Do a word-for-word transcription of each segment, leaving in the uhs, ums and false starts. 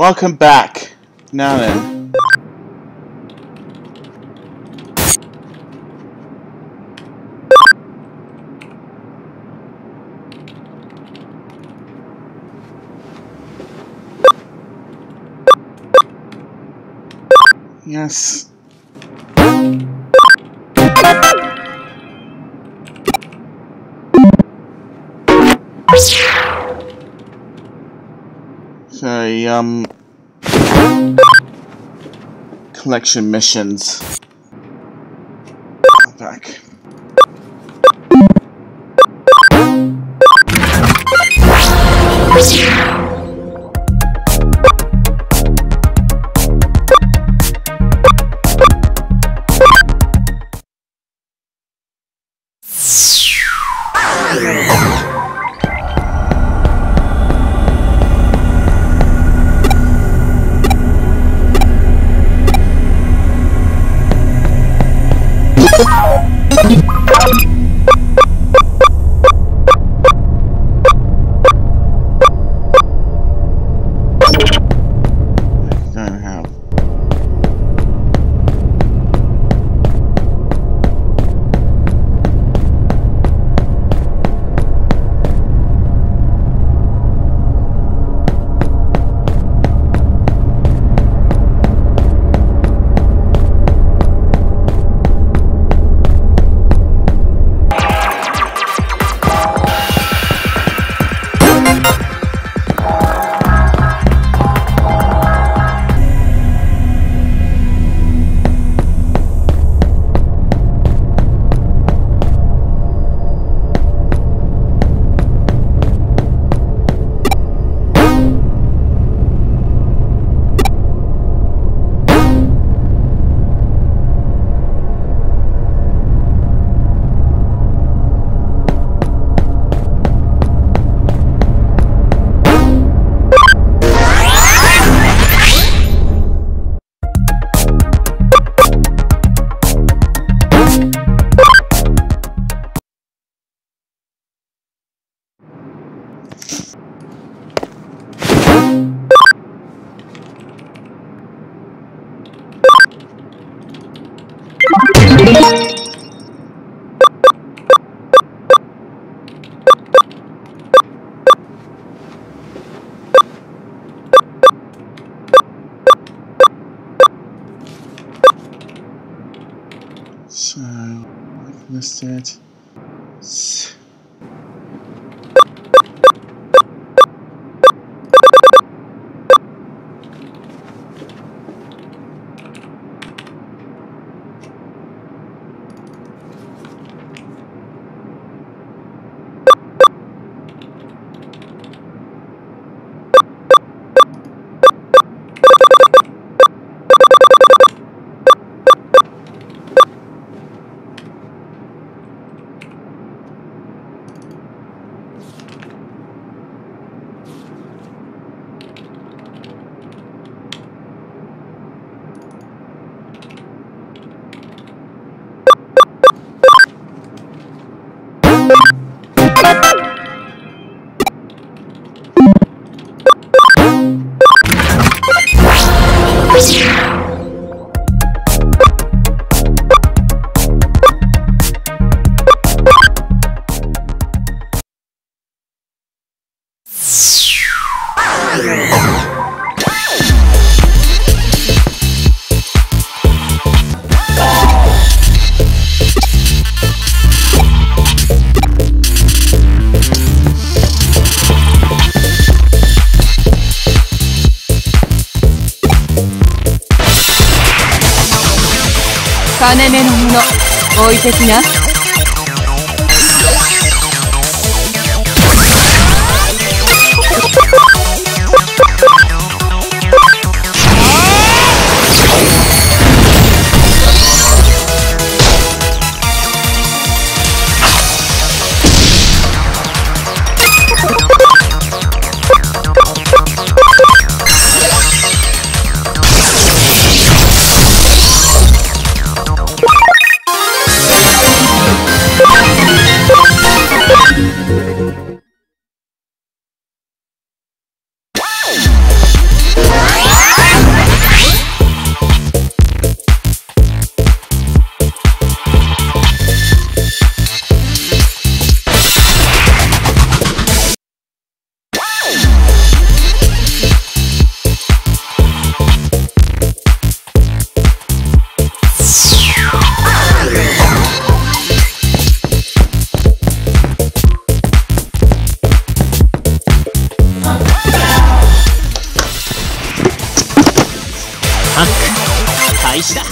Welcome back. Now then. Yes. Okay, um... collection missions. I'm back. So, I've missed it. S金目のもの置いてきな。タック開始だ。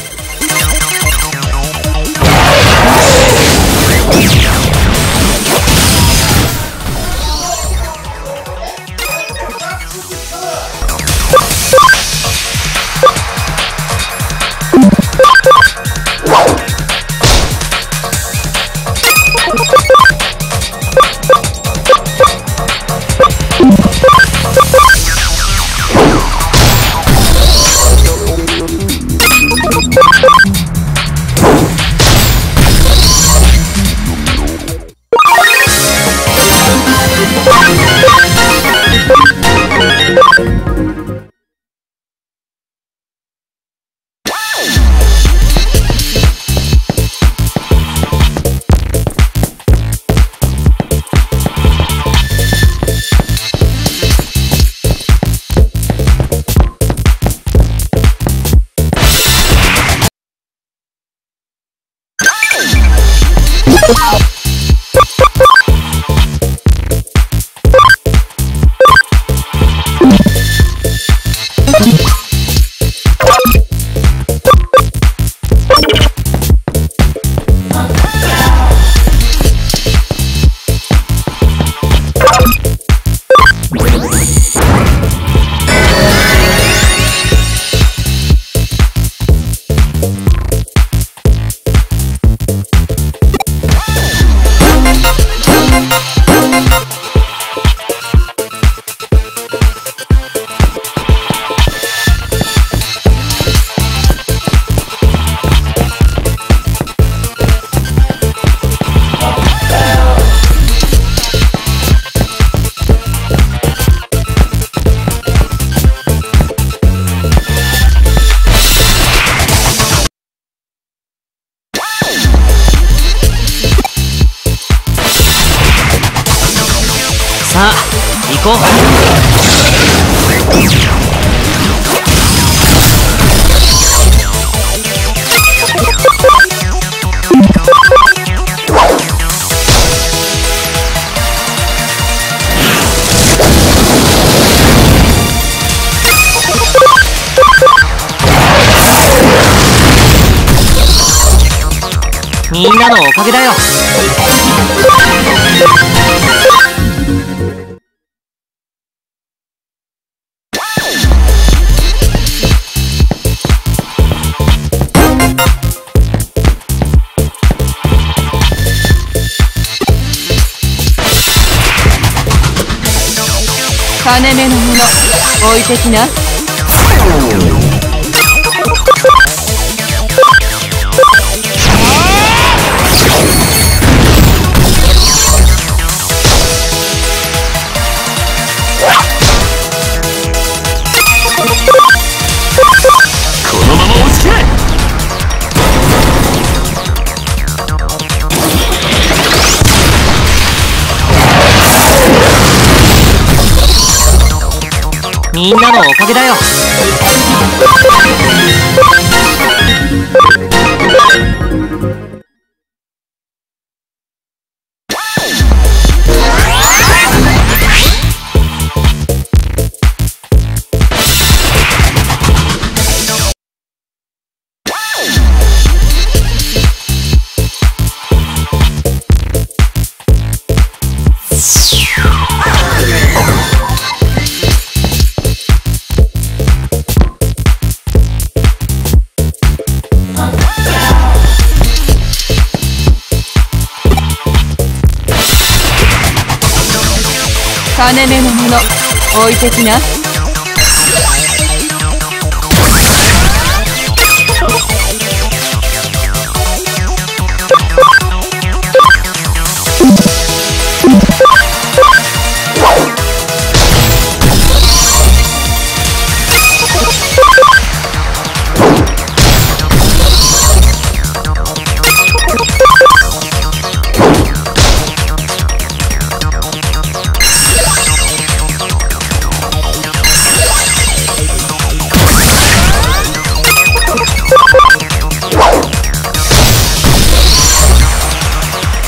さあ行こう。みんなのおかげだよ。金目のもの置いてきな。みんなのおかげだよ。金目のもの置いてきな。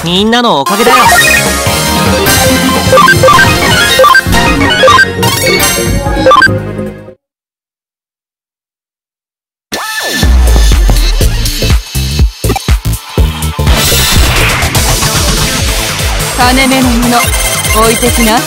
みんなのおかげだよ。切な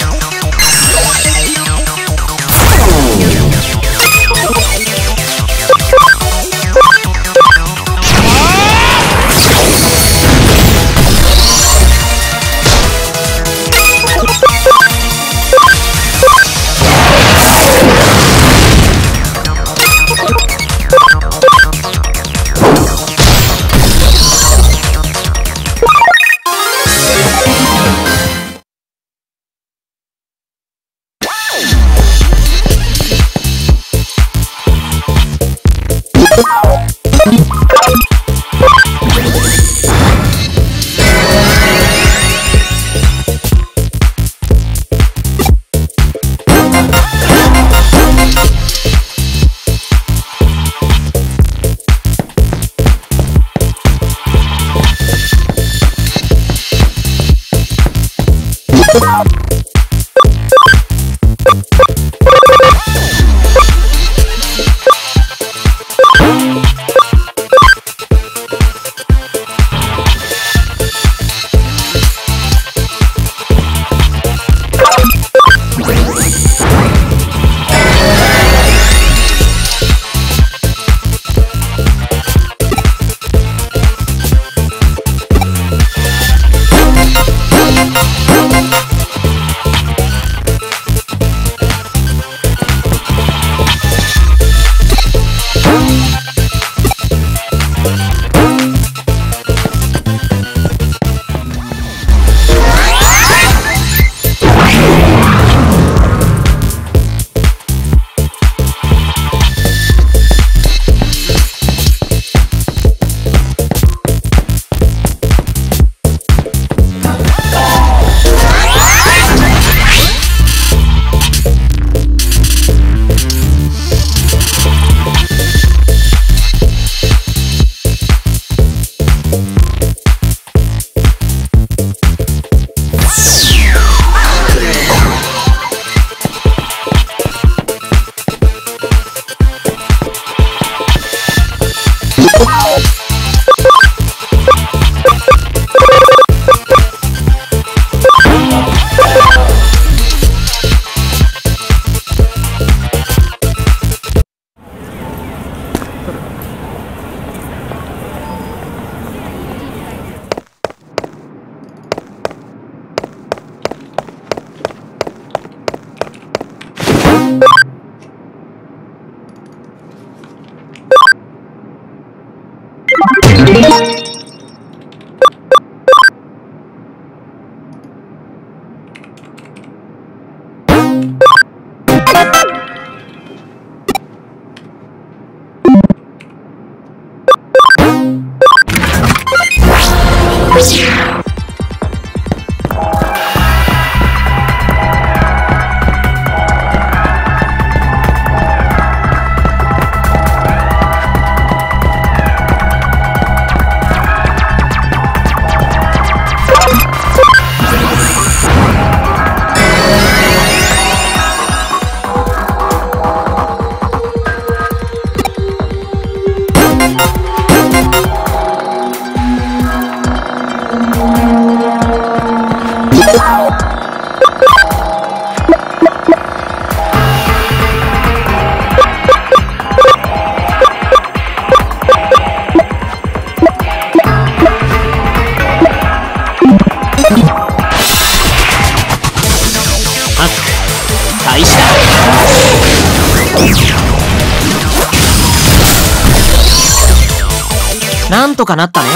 なんとかなったね。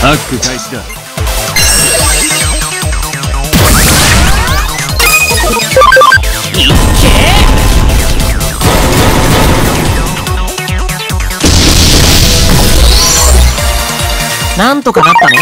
ハック開始だ。なんとかなったね。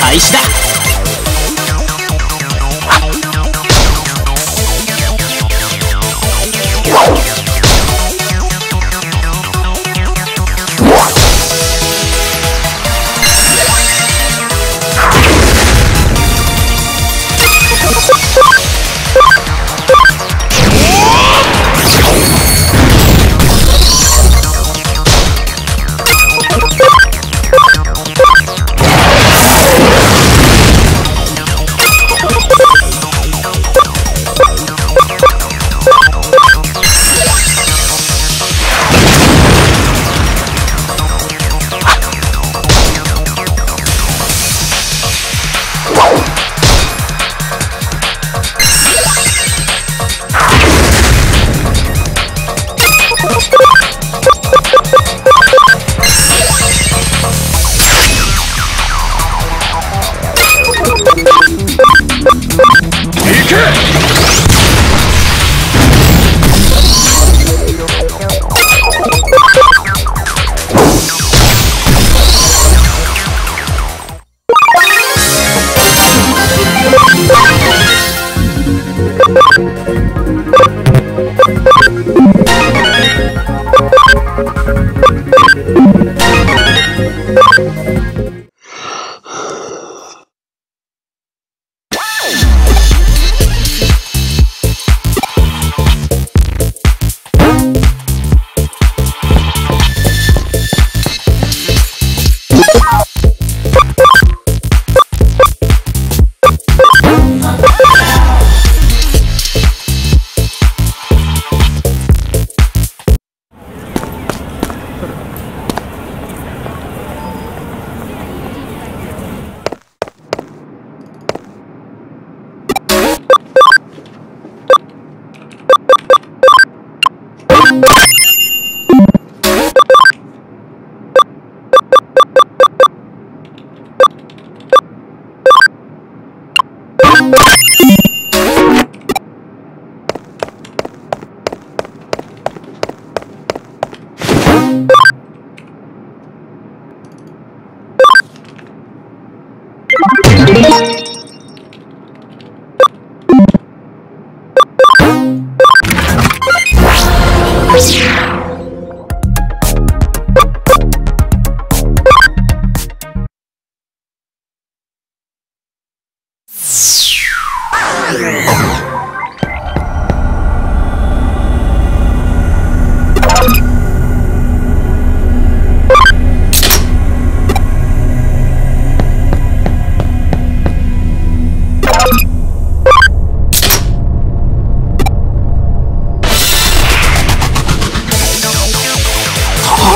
開始だ。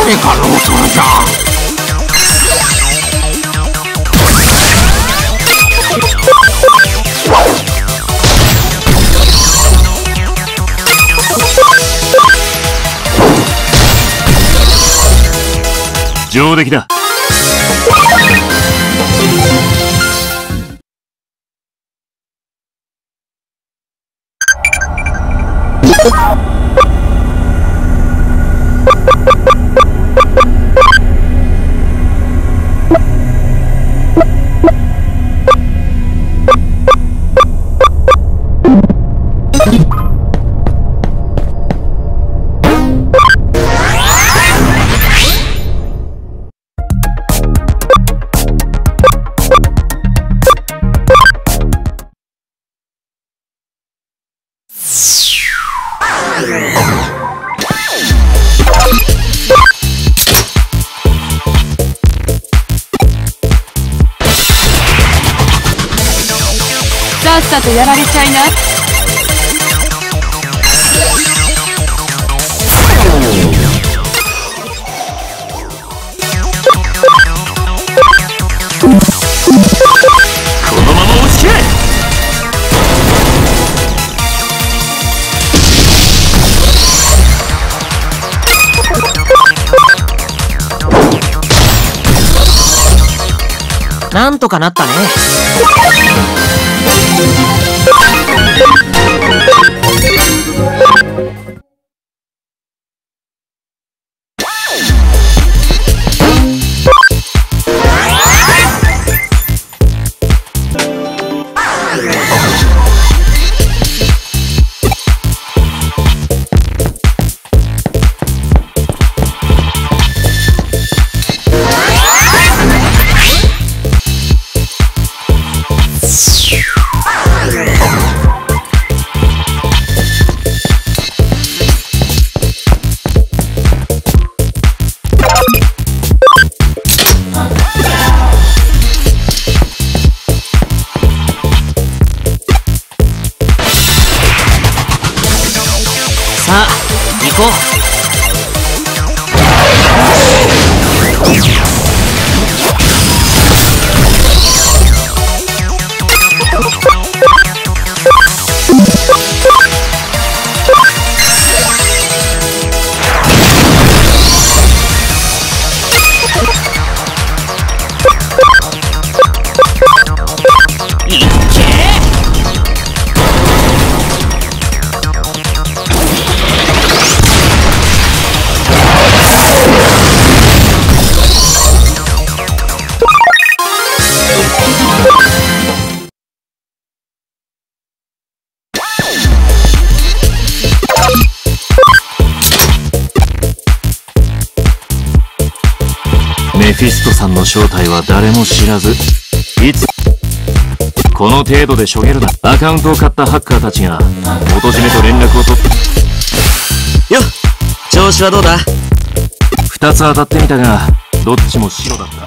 これかのう。上出来だ。さっさとやられちゃいない？このまま押し切れ！なんとかなったね。行こう。メフィストさんの正体は誰も知らず、いつこの程度でしょげるな。アカウントを買ったハッカーたちが元締めと連絡を取ってよっ、調子はどうだ？ふたつ当たってみたがどっちも白だった。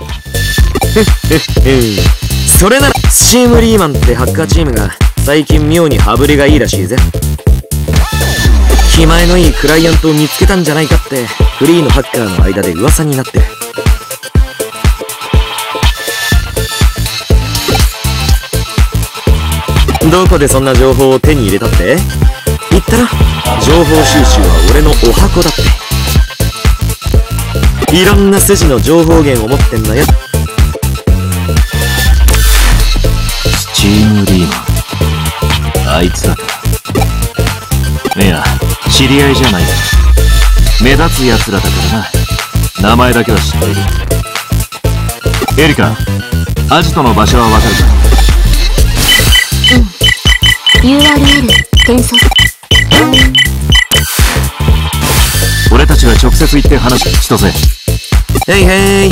へっへっへ。それならスチームリーマンってハッカーチームが最近妙に羽振りがいいらしいぜ。気前のいいクライアントを見つけたんじゃないかってフリーのハッカーの間で噂になってる。どこでそんな情報を手に入れたって？言ったら情報収集は俺のお箱だって。いろんな筋の情報源を持ってんだよ。スチームリーマン、あいつだな。いや、知り合いじゃない。目立つ奴らだからな。名前だけは知っている。エリカ、アジトの場所はわかるか？ユーアールエル 転送。俺たちは直接行って話しとせ。へいへい。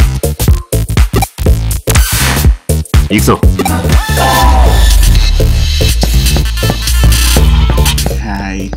行くぞ。はい。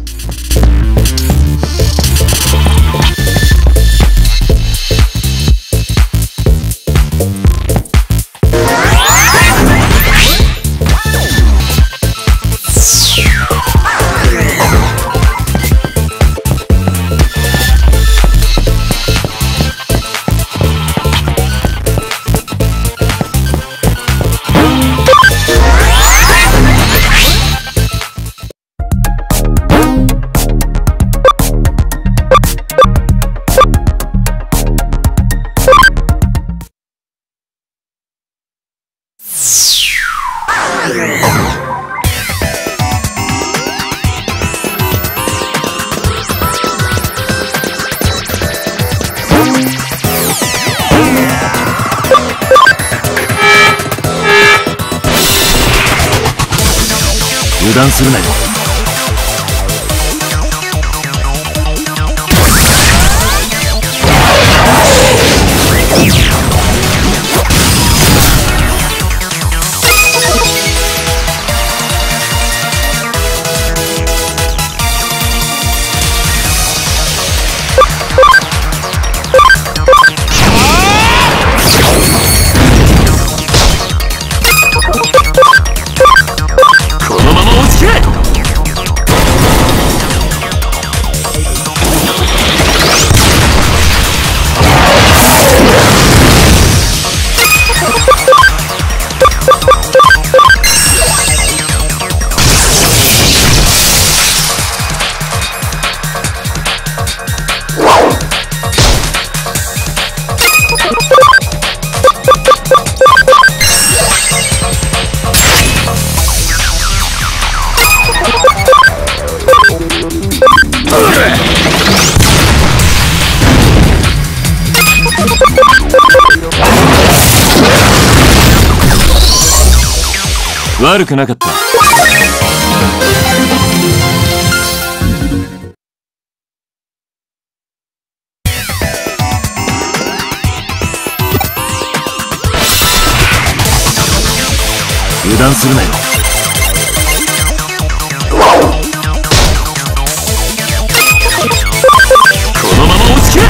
油断するなよ。悪くなかった。油断するなよ。このまま落ちきれ。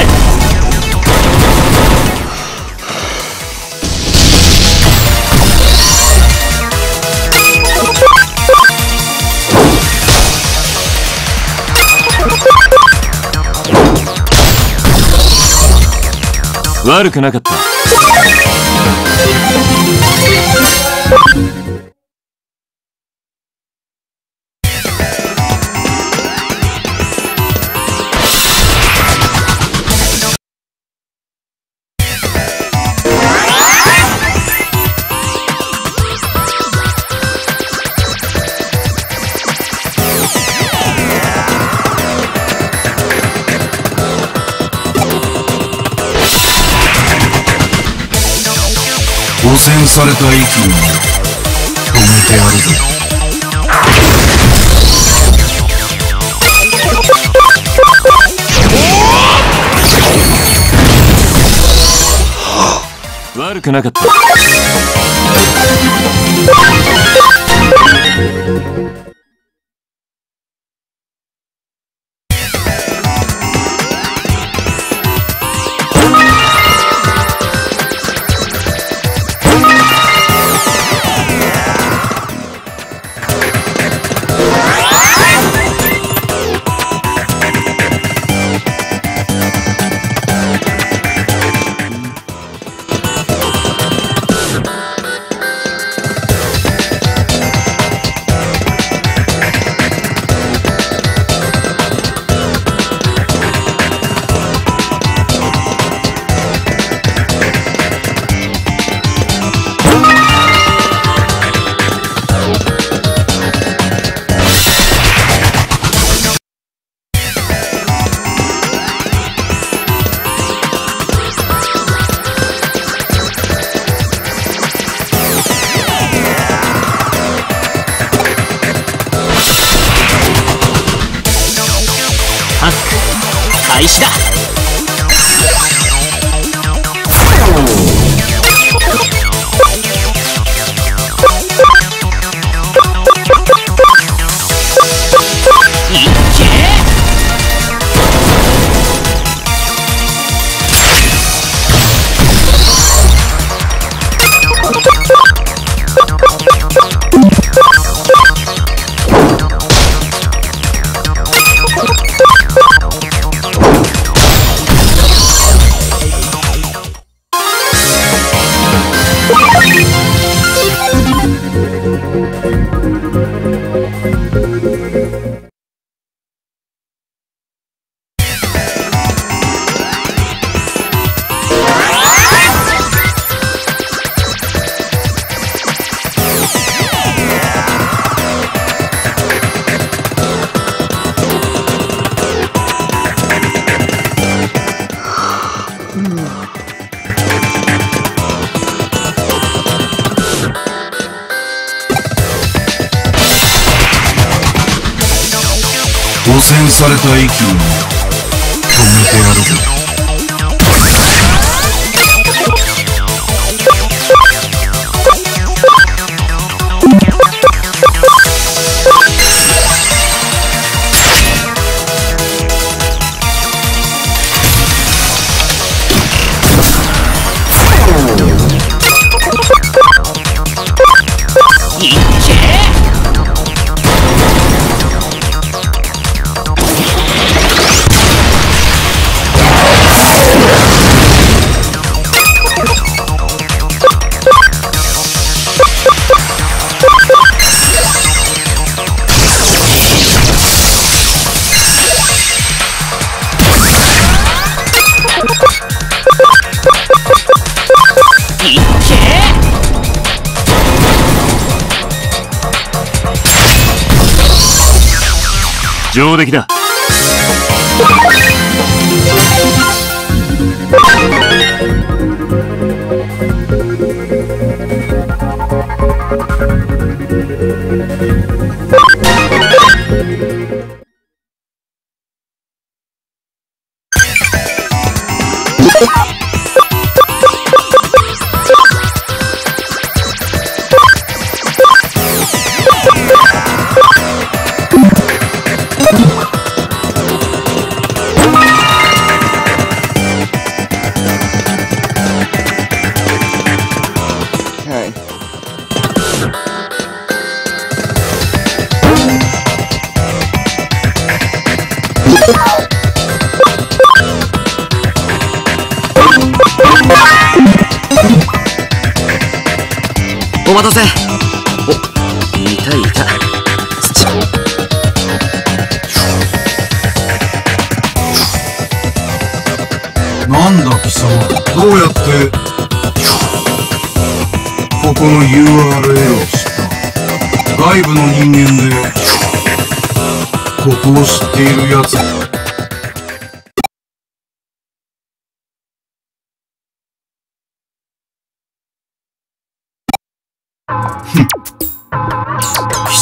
悪くなかった。汚染された息を止めてやるぞ。悪くなかった。開始だ。いっけ汚染された息を止めてやるぞ。 上出来だ。 お待たせ。お、いたいた。土。なんだ貴様、どうやってここの ユーアールエル を知った？外部の人間でここを知っているやつ。 貴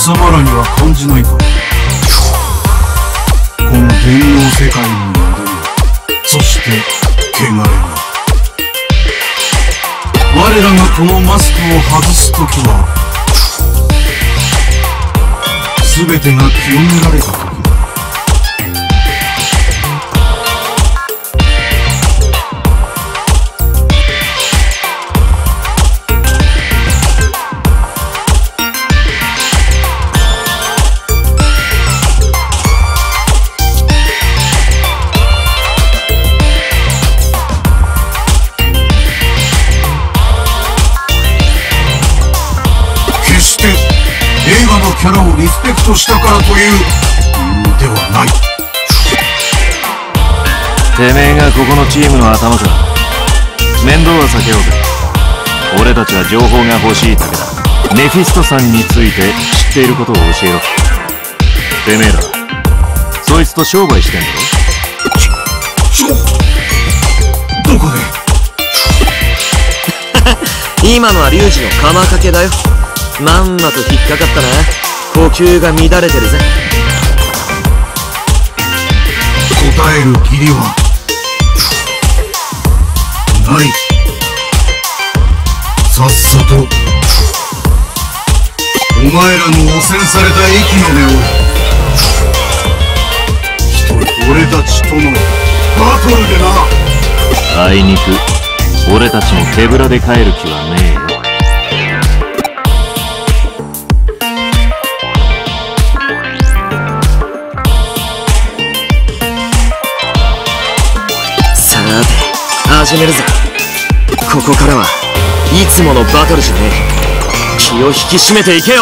様らには感じないか。この芸能世界に戻り、そして汚れな我らがこのマスクを外すときは全てが清められたときだ。キャラをリスペクトしたからというではない。てめえがここのチームの頭か。面倒は避けようぜ。俺たちは情報が欲しいだけだ。メフィストさんについて知っていることを教えろ。てめえらそいつと商売してんだろ。ちょどこで今のはリュウジの鎌掛けだよ。まんまと引っかかったな。 呼吸が乱れてるぜ。答える義理はない。さっさとお前らの汚染された息の根を俺たちとのバトルでな。あいにく俺たちも手ぶらで帰る気はねえ。 始めるぜ。ここからはいつものバトルじゃねえ。気を引き締めていけよ。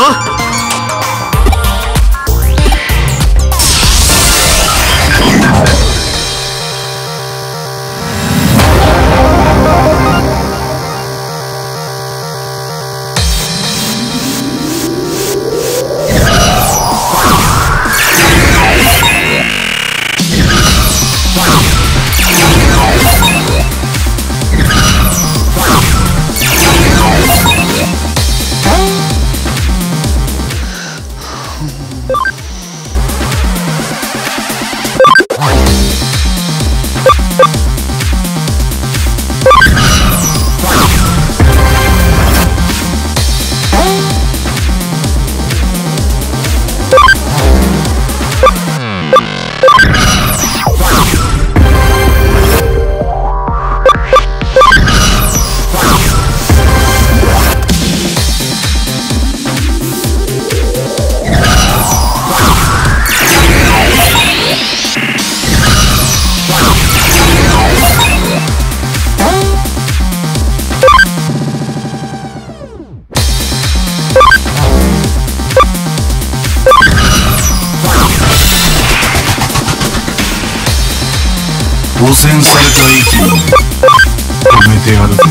汚染された息を止めてやるぜ。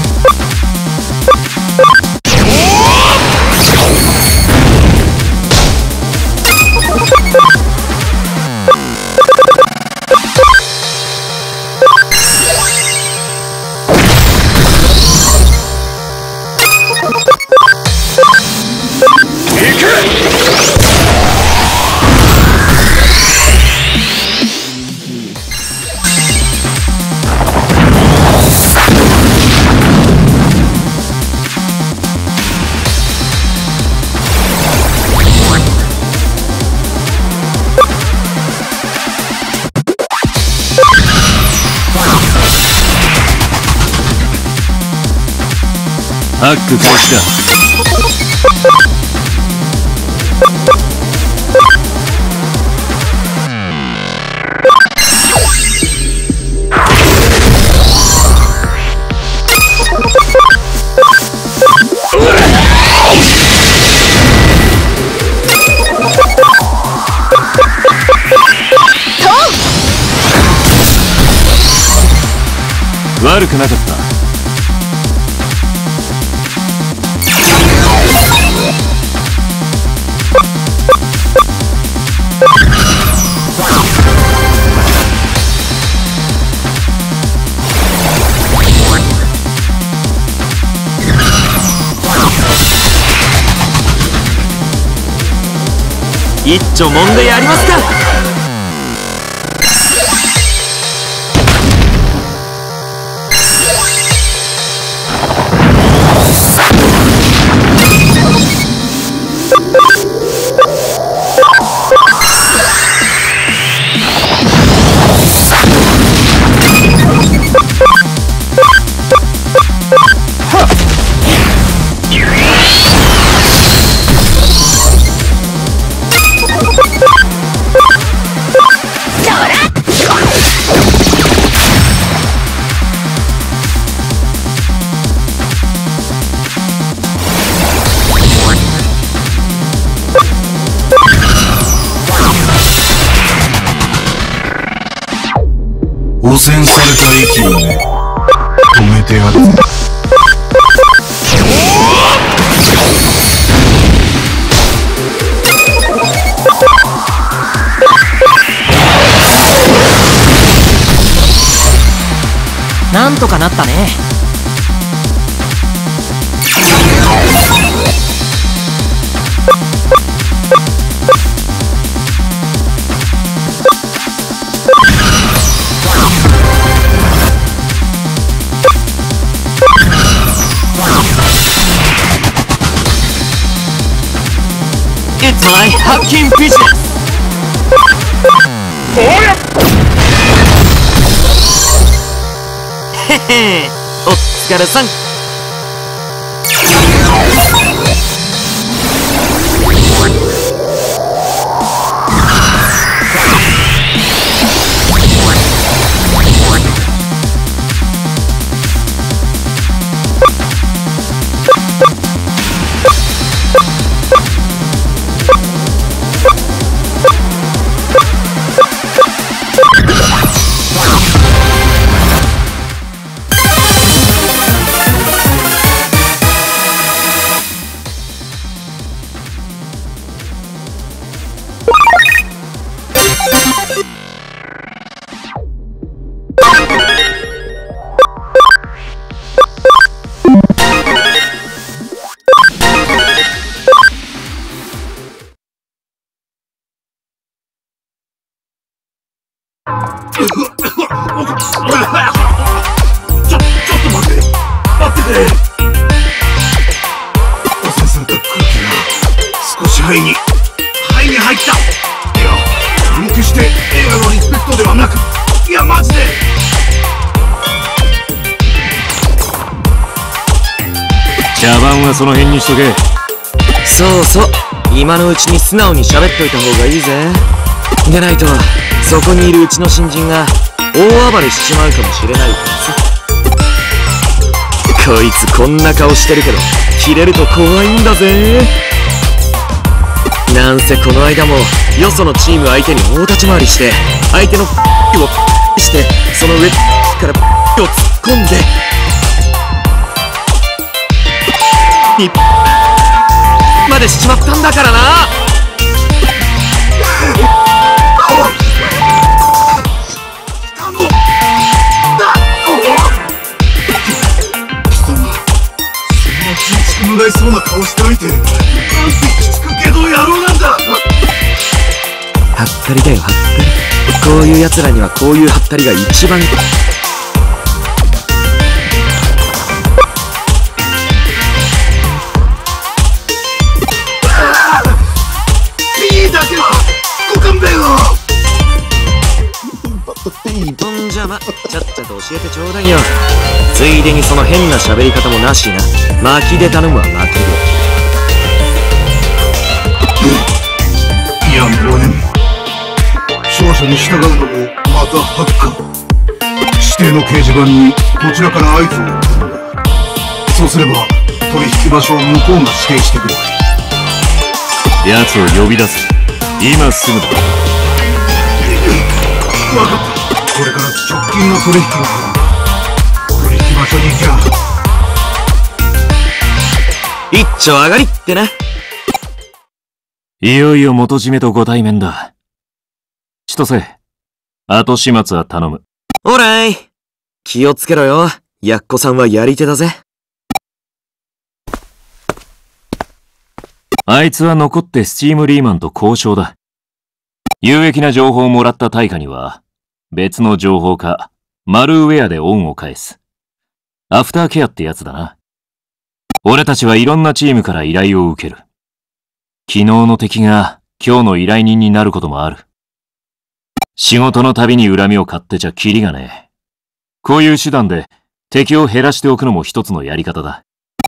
ハックこっちだ。悪くなかった。一丁問題ありますか。汚染された息をね、止めてやるぜ。なんとかなったね。It's my hacking business! Hehe! お疲れさん。その辺にしとけ。そうそう、今のうちに素直に喋っといた方がいいぜ。でないとそこにいるうちの新人が大暴れしちまうかもしれないからさ。こいつこんな顔してるけどキレると怖いんだぜ。なんせこの間もよそのチーム相手に大立ち回りして相手のをしてその上からを突っ込んでにまでしちまったんだからな。そんな気を考えそうな顔しておいてなんて聞くけど野郎なんだ。はったりだよ、はったり。こういうやつらにはこういうハッタリが一番。ピーだけはご勘弁を。どんじゃま、ちゃっちゃと教えてちょうだいよ。ついでにその変な喋り方もなしな。巻きで頼むわ、巻きで。いやもうね、勝者に従うのもまたハッカー。指定の掲示板にこちらから合図を送るんだ。そうすれば取引場所を向こうが指定してくれる。やつを呼び出す、今すぐだ。分かった、これから直近の取引がある。取引場所に行きゃ一丁上がりってな。いよいよ元締めとご対面だ。千歳、後始末は頼む。オーライ、気をつけろよ。やっこさんはやり手だぜ。あいつは残ってスチームリーマンと交渉だ。有益な情報をもらった対価には、別の情報か、マルウェアで恩を返す。アフターケアってやつだな。俺たちはいろんなチームから依頼を受ける。昨日の敵が今日の依頼人になることもある。仕事のたびに恨みを買ってちゃキリがねえ。こういう手段で敵を減らしておくのも一つのやり方だ。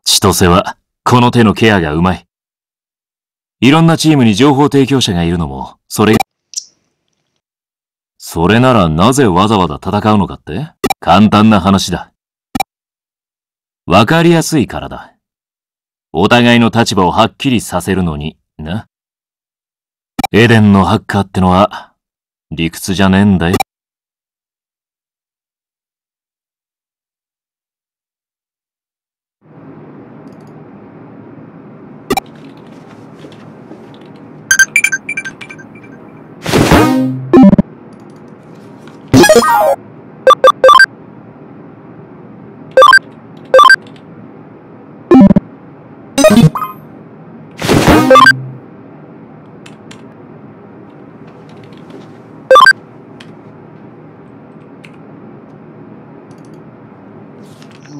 千歳はこの手のケアがうまい。いろんなチームに情報提供者がいるのも、それ、それならなぜわざわざ戦うのかって?簡単な話だ。わかりやすいからだ。お互いの立場をはっきりさせるのに、な。エデンのハッカーってのは、理屈じゃねえんだよ。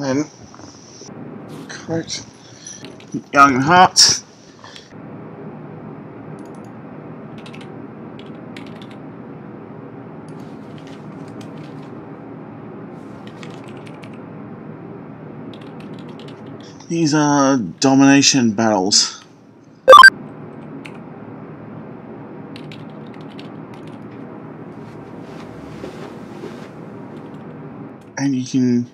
Then, quote, young heart. These are domination battles. And you can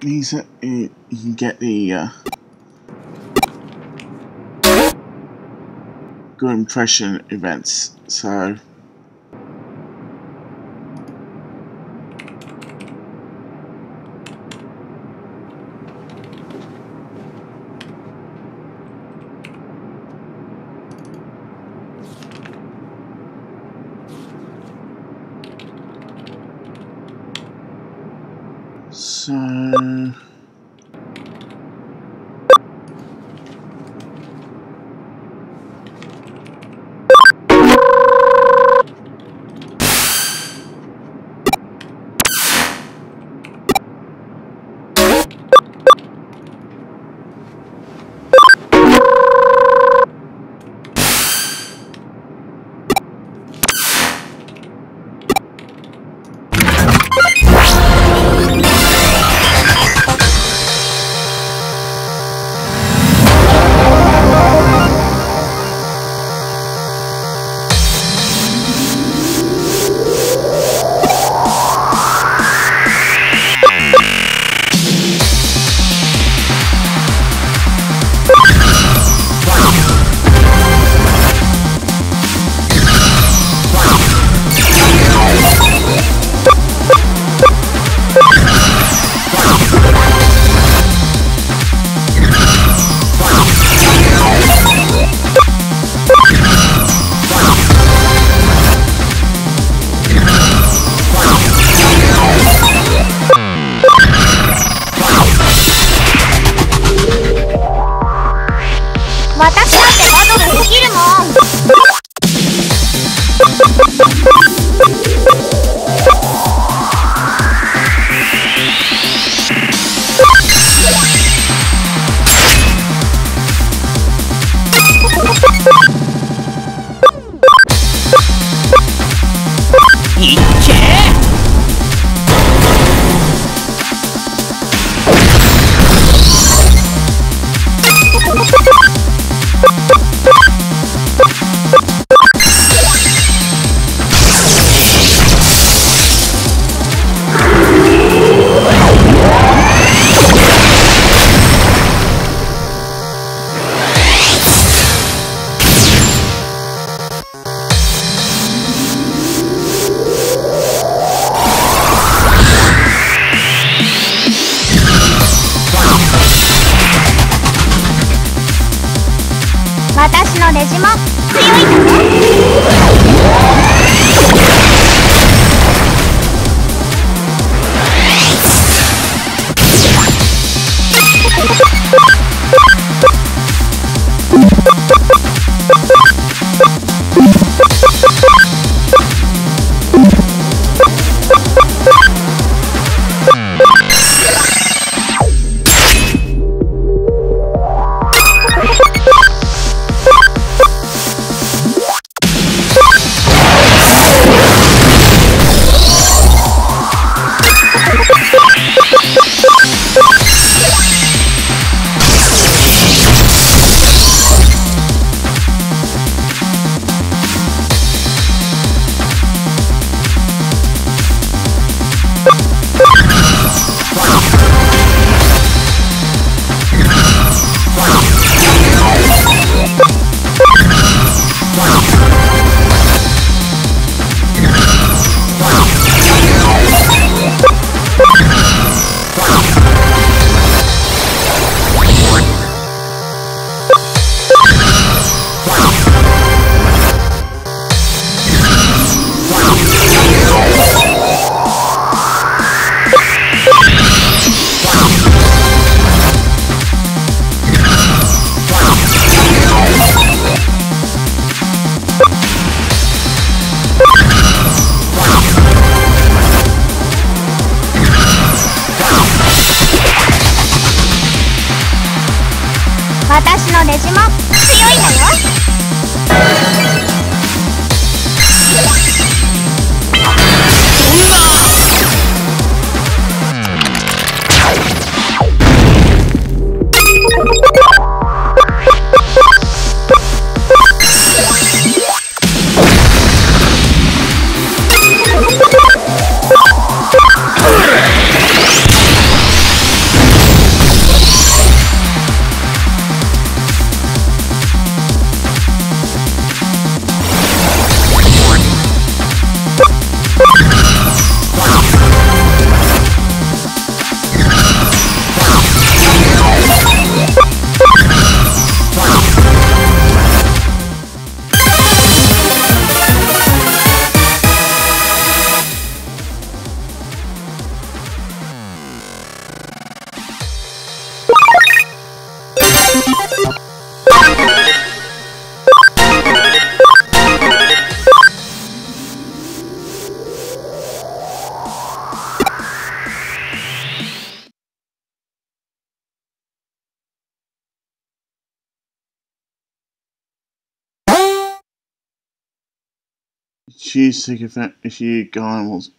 These are, you, you can get the uh, good impression events, so So, のレジも強いの私のレジも強いのよ。She's sick of that. If you go animals.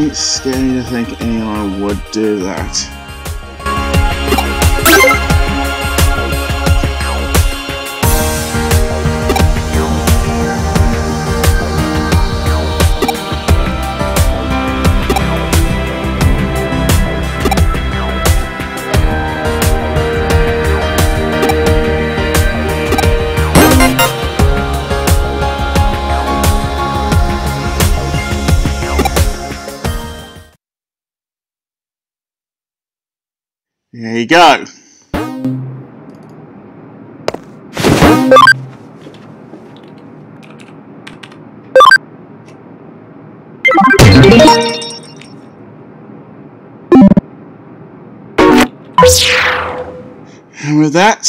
It's scary to think anyone would do that. There you go. And with that,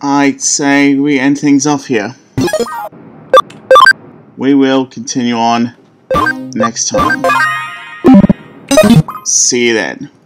I'd say we end things off here. We will continue on next time. See you then.